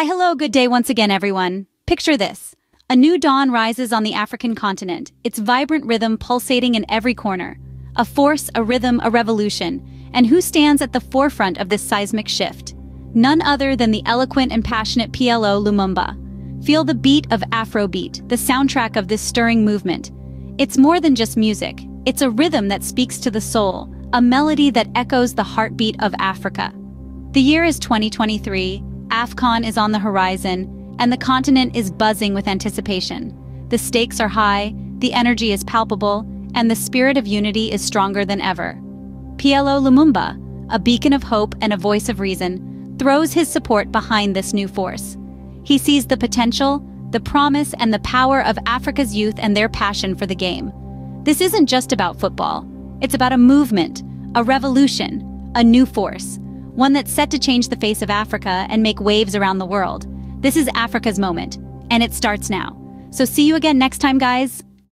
Hi, hello, good day once again, everyone. Picture this. A new dawn rises on the African continent, its vibrant rhythm pulsating in every corner. A force, a rhythm, a revolution. And who stands at the forefront of this seismic shift? None other than the eloquent and passionate PLO Lumumba. Feel the beat of Afrobeat, the soundtrack of this stirring movement. It's more than just music. It's a rhythm that speaks to the soul, a melody that echoes the heartbeat of Africa. The year is 2023, AFCON is on the horizon, and the continent is buzzing with anticipation. The stakes are high, the energy is palpable, and the spirit of unity is stronger than ever. PLO Lumumba, a beacon of hope and a voice of reason, throws his support behind this new force. He sees the potential, the promise, and the power of Africa's youth and their passion for the game. This isn't just about football. It's about a movement, a revolution, a new force, one that's set to change the face of Africa and make waves around the world. This is Africa's moment, and it starts now. So see you again next time, guys.